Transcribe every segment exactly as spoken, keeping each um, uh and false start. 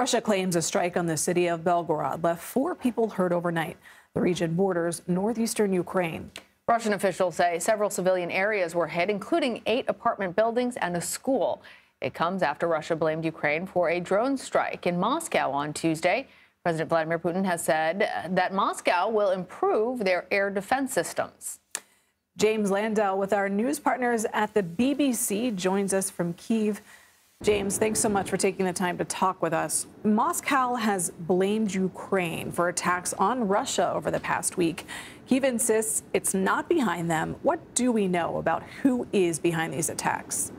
Russia claims a strike on the city of Belgorod left four people hurt overnight. The region borders northeastern Ukraine. Russian officials say several civilian areas were hit, including eight apartment buildings and a school. It comes after Russia blamed Ukraine for a drone strike in Moscow on Tuesday. President Vladimir Putin has said that Moscow will improve their air defense systems. James Landale with our news partners at the B B C joins us from Kyiv. James, thanks so much for taking the time to talk with us. Moscow has blamed Ukraine for attacks on Russia over the past week. Kyiv insists it's not behind them. What do we know about who is behind these attacks?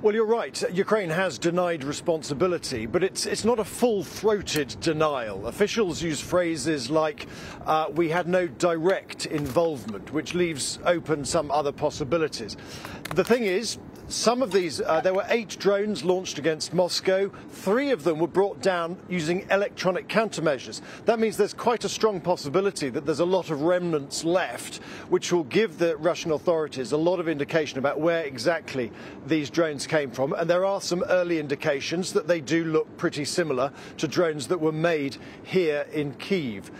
Well, you're right. Ukraine has denied responsibility, but it's it's not a full-throated denial. Officials use phrases like, uh, we had no direct involvement, which leaves open some other possibilities. The thing is, some of these, uh, there were eight drones launched against Moscow. Three of them were brought down using electronic countermeasures. That means there's quite a strong possibility that there's a lot of remnants left, which will give the Russian authorities a lot of indication about where exactly these drones came from. And there are some early indications that they do look pretty similar to drones that were made here in Kyiv.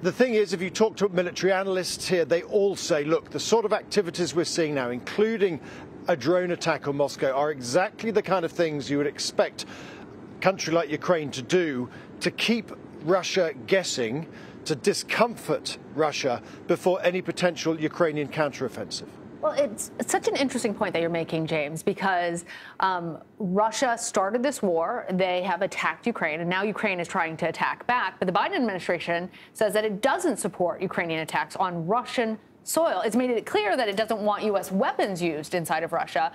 The thing is, if you talk to military analysts here, they all say, look, the sort of activities we're seeing now, including a drone attack on Moscow, are exactly the kind of things you would expect a country like Ukraine to do to keep Russia guessing, to discomfort Russia before any potential Ukrainian counteroffensive. Well, it's, it's such an interesting point that you're making, James, because um, Russia started this war. They have attacked Ukraine, and now Ukraine is trying to attack back. But the Biden administration says that it doesn't support Ukrainian attacks on Russian soil. It's made it clear that it doesn't want U S weapons used inside of Russia.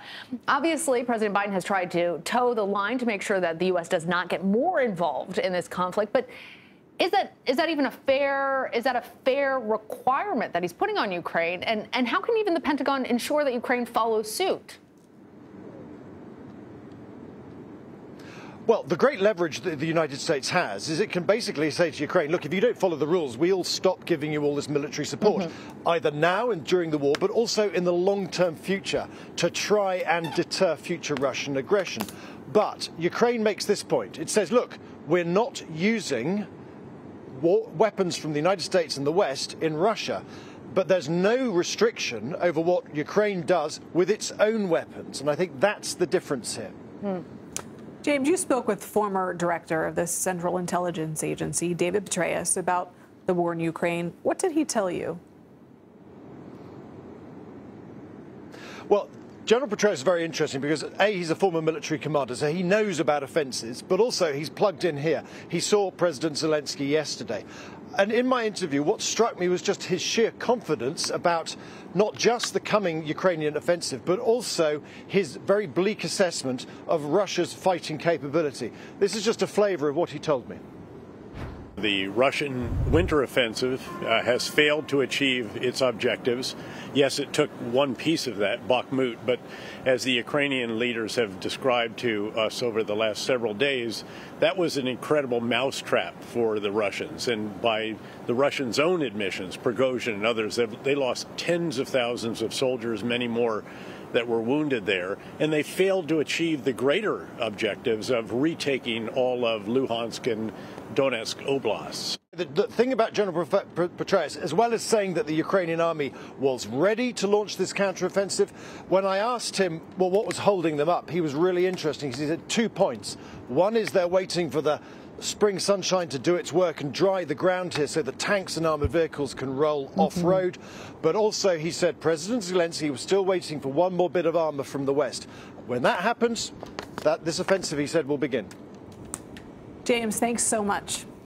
Obviously, President Biden has tried to toe the line to make sure that the U S does not get more involved in this conflict. But is that is that even a fair is that a fair requirement that he's putting on Ukraine? And and how can even the Pentagon ensure that Ukraine follows suit? Well, the great leverage that the United States has is it can basically say to Ukraine, look, if you don't follow the rules, we'll stop giving you all this military support, mm-hmm. either now and during the war, but also in the long-term future to try and deter future Russian aggression. But Ukraine makes this point. It says, look, we're not using war weapons from the United States and the West in Russia. But there's no restriction over what Ukraine does with its own weapons. And I think that's the difference here. Mm. James, you spoke with former director of the Central Intelligence Agency, David Petraeus, about the war in Ukraine. What did he tell you? Well, General Petraeus is very interesting because, A, he's a former military commander, so he knows about offences, but also he's plugged in here. He saw President Zelensky yesterday. And in my interview, what struck me was just his sheer confidence about not just the coming Ukrainian offensive, but also his very bleak assessment of Russia's fighting capability. This is just a flavour of what he told me. The Russian winter offensive uh, has failed to achieve its objectives. Yes, it took one piece of that, Bakhmut, but as the Ukrainian leaders have described to us over the last several days, that was an incredible mousetrap for the Russians. And by the Russians' own admissions, Prigozhin and others, they lost tens of thousands of soldiers, many more that were wounded there, and they failed to achieve the greater objectives of retaking all of Luhansk and Donetsk oblasts. The, the thing about General Petraeus, as well as saying that the Ukrainian army was ready to launch this counteroffensive, when I asked him, well, what was holding them up, he was really interesting. He said two points. One is they're waiting for the spring sunshine to do its work and dry the ground here so the tanks and armoured vehicles can roll mm-hmm. off-road. But also, he said, President Zelensky was still waiting for one more bit of armour from the West. When that happens, that, this offensive, he said, will begin. James, thanks so much.